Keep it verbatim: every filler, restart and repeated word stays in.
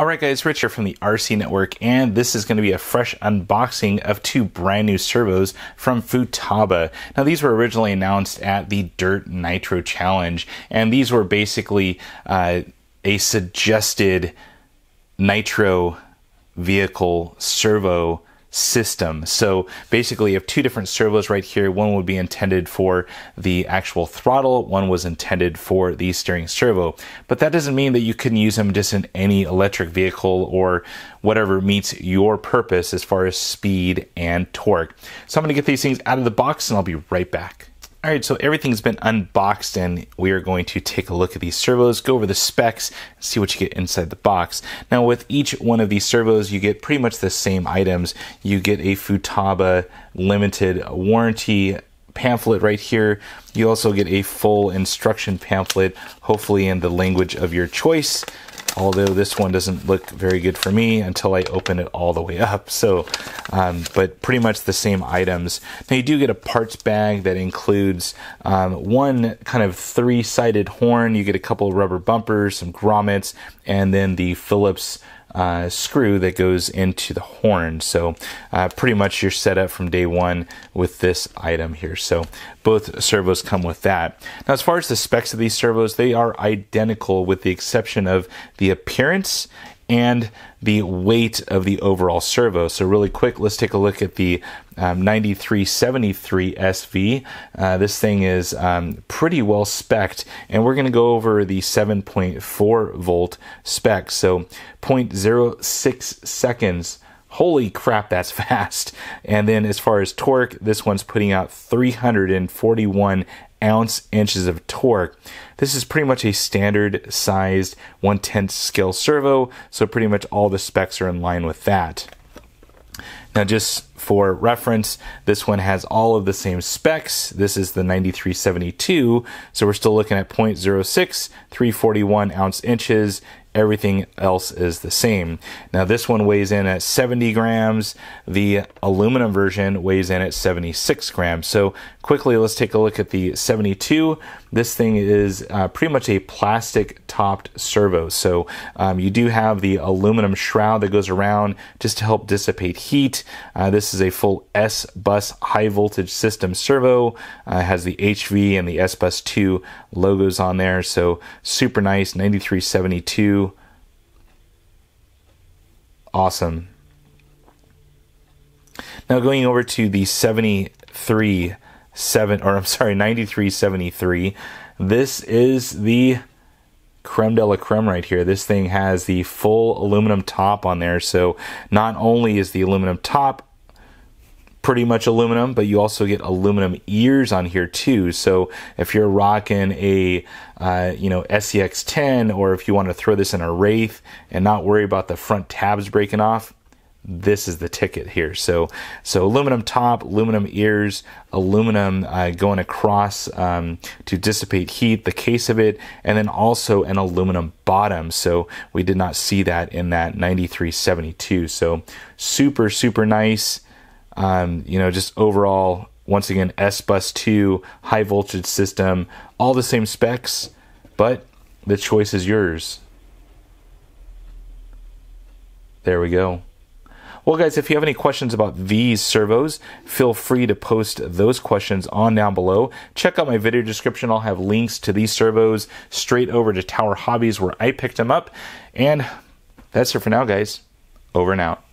Alright guys, Rich here from the R C Network, and this is going to be a fresh unboxing of two brand new servos from Futaba. Now these were originally announced at the Dirt Nitro Challenge, and these were basically uh, a suggested nitro vehicle servo system. So basically you have two different servos right here. One would be intended for the actual throttle, one was intended for the steering servo. But that doesn't mean that you can use them just in any electric vehicle or whatever meets your purpose as far as speed and torque. So I'm going to get these things out of the box and I'll be right back. All right, so everything's been unboxed and we are going to take a look at these servos, go over the specs, see what you get inside the box. Now with each one of these servos, you get pretty much the same items. You get a Futaba limited warranty pamphlet right here. You also get a full instruction pamphlet, hopefully in the language of your choice. Although this one doesn't look very good for me until I open it all the way up. So, um, but pretty much the same items. Now you do get a parts bag that includes um, one kind of three-sided horn. You get a couple of rubber bumpers, some grommets, and then the Phillips uh, screw that goes into the horn. So uh, pretty much you're set up from day one with this item here. So both servos come with that. Now as far as the specs of these servos, they are identical with the exception of the appearance and the weight of the overall servo. So really quick, let's take a look at the um, ninety-three seventy-three S V. Uh, this thing is um, pretty well spec'd, and we're gonna go over the seven point four volt spec. So zero point zero six seconds. Holy crap, that's fast. And then as far as torque, this one's putting out three hundred forty-one ounce inches of torque. This is pretty much a standard sized one tenth scale servo, so pretty much all the specs are in line with that. Now just for reference, this one has all of the same specs. This is the ninety-three seventy-two, so we're still looking at zero point zero six, three forty-one ounce inches. Everything else is the same. Now this one weighs in at seventy grams. The aluminum version weighs in at seventy-six grams. So quickly, let's take a look at the seventy-two. This thing is uh, pretty much a plastic topped servo. So um, you do have the aluminum shroud that goes around just to help dissipate heat. Uh, this is a full S-Bus high voltage system servo. Uh, it has the H V and the S-Bus two logos on there. So super nice, ninety-three seventy-two. Awesome. Now going over to the seventy-three seven or I'm sorry, ninety-three seventy-three. This is the creme de la creme right here. This thing has the full aluminum top on there. So not only is the aluminum top pretty much aluminum, but you also get aluminum ears on here too. So if you're rocking a uh, you know, S C X ten, or if you want to throw this in a Wraith and not worry about the front tabs breaking off, this is the ticket here. So so aluminum top, aluminum ears, aluminum uh, going across um, to dissipate heat, the case of it, and then also an aluminum bottom. So we did not see that in that ninety-three seventy-two. So super, super nice. Um, you know, just overall, once again, S-Bus two, high voltage system, all the same specs, but the choice is yours. There we go. Well guys, if you have any questions about these servos, feel free to post those questions on down below. Check out my video description. I'll have links to these servos straight over to Tower Hobbies where I picked them up. And that's it for now guys. Over and out.